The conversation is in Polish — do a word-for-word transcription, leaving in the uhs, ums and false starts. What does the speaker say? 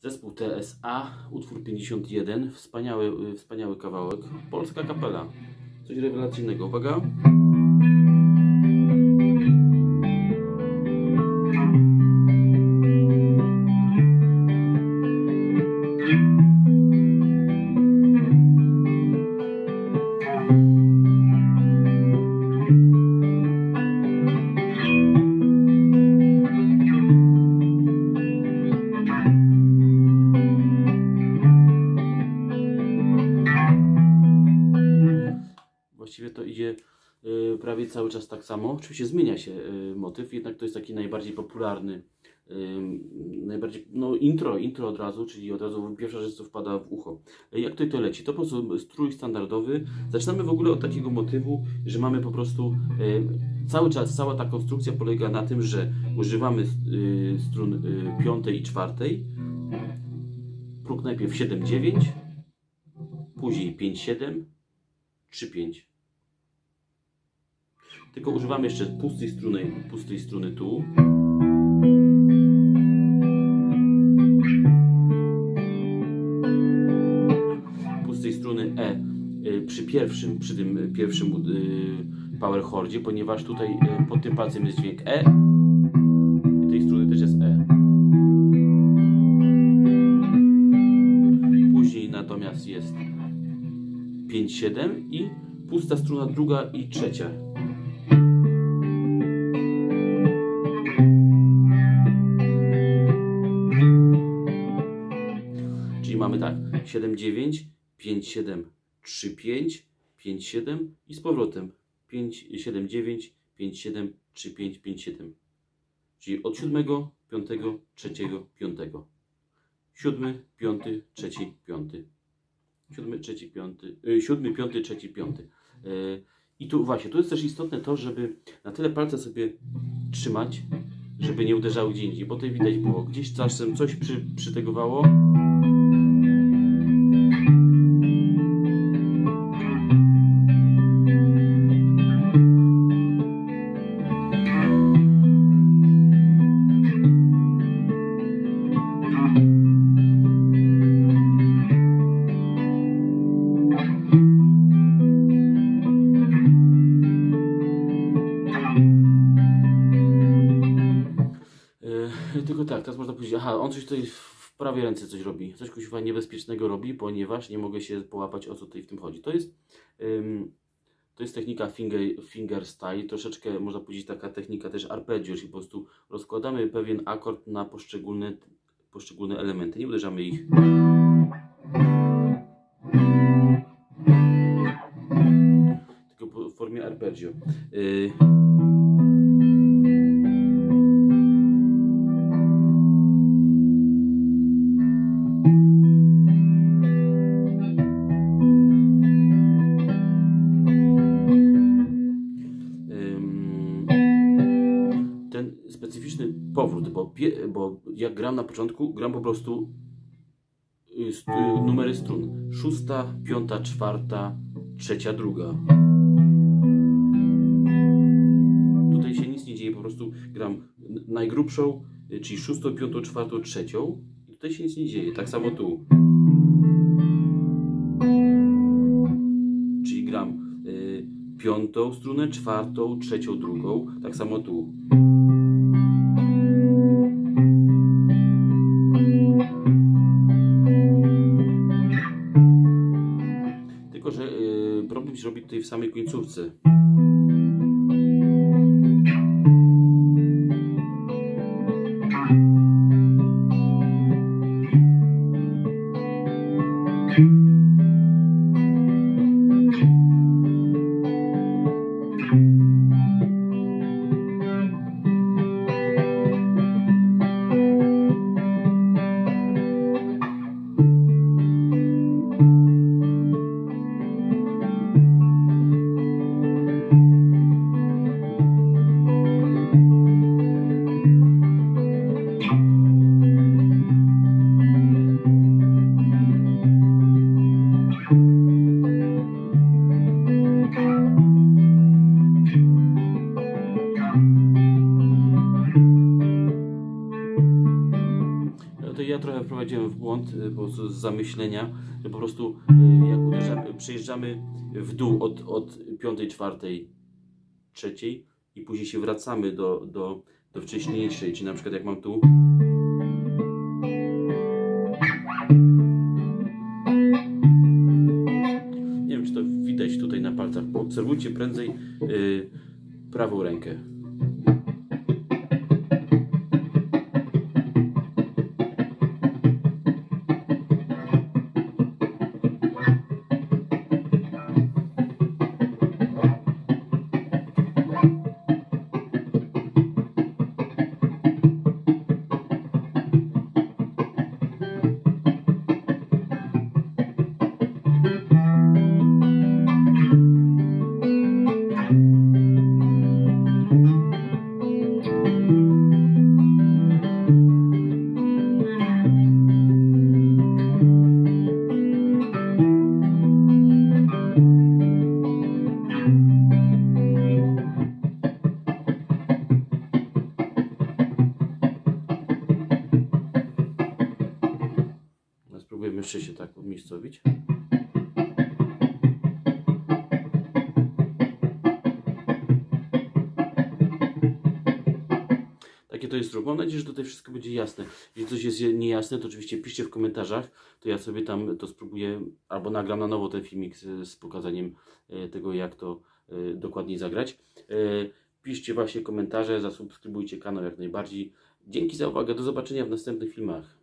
Zespół T S A, utwór pięćdziesiąt jeden, wspaniały, wspaniały kawałek, polska kapela, coś rewelacyjnego, uwaga. Właściwie to idzie y, prawie cały czas tak samo. Oczywiście zmienia się y, motyw, jednak to jest taki najbardziej popularny, y, najbardziej, no intro, intro od razu, czyli od razu pierwsza rzecz, co wpada w ucho. Y, jak tutaj to leci? To po prostu strój standardowy. Zaczynamy w ogóle od takiego motywu, że mamy po prostu y, cały czas, cała ta konstrukcja polega na tym, że używamy y, strun y, piątej i czwartej. Próg najpierw siedem dziewięć, później pięć siedem, trzy pięć. Tylko używamy jeszcze pustej struny, pustej struny tu. Pustej struny E przy pierwszym, przy tym pierwszym power chordzie, ponieważ tutaj pod tym palcem jest dźwięk E. I tej struny też jest E. Później natomiast jest pięć siedem i pusta struna druga i trzecia. Mamy tak siedem dziewięć, pięć siedem, trzy pięć, pięć siedem i z powrotem pięć siedem dziewięć, pięć siedem, trzy pięć, pięć siedem. Czyli od siódmego, piątego, trzeciego, piątego. siódmy, piąty, trzeci, piąty. siódmy, trzeci, piąty. siódmy, piąty, trzeci, piąty. I tu właśnie, tu jest też istotne to, żeby na tyle palce sobie trzymać, żeby nie uderzały gdzie indziej, bo tutaj widać było, gdzieś czasem coś przy, przytegowało. Tylko tak, teraz można powiedzieć, aha, on coś tutaj w prawej ręce coś robi, coś kuźwa niebezpiecznego robi, ponieważ nie mogę się połapać, o co tutaj w tym chodzi. To jest, ym, to jest technika finger, finger style, troszeczkę można powiedzieć taka technika też arpeggio, czyli po prostu rozkładamy pewien akord na poszczególne, poszczególne elementy, nie uderzamy ich. Tylko w formie arpeggio. Yy. Specyficzny powrót, bo, bo jak gram na początku, gram po prostu st numery strun. Szósta, piąta, czwarta, trzecia, druga. Tutaj się nic nie dzieje, po prostu gram najgrubszą, czyli szóstą, piątą, czwartą, trzecią. I tutaj się nic nie dzieje, tak samo tu. Czyli gram y piątą strunę, czwartą, trzecią, drugą, tak samo tu. Robi tutaj w samej końcówce. to ja trochę wprowadziłem w błąd, bo z zamyślenia, że po prostu jak uderzamy, przejeżdżamy w dół od, od piątej, czwartej, trzeciej i później się wracamy do, do, do wcześniejszej, czyli na przykład jak mam tu, nie wiem czy to widać tutaj na palcach, obserwujcie prędzej yy, prawą rękę. Muszę się tak umiejscowić. Takie to jest ruch. Mam nadzieję, że tutaj wszystko będzie jasne. Jeśli coś jest niejasne, to oczywiście piszcie w komentarzach, to ja sobie tam to spróbuję, albo nagram na nowo ten filmik z, z pokazaniem tego, jak to dokładniej zagrać. Piszcie właśnie komentarze, zasubskrybujcie kanał jak najbardziej. Dzięki za uwagę, do zobaczenia w następnych filmach.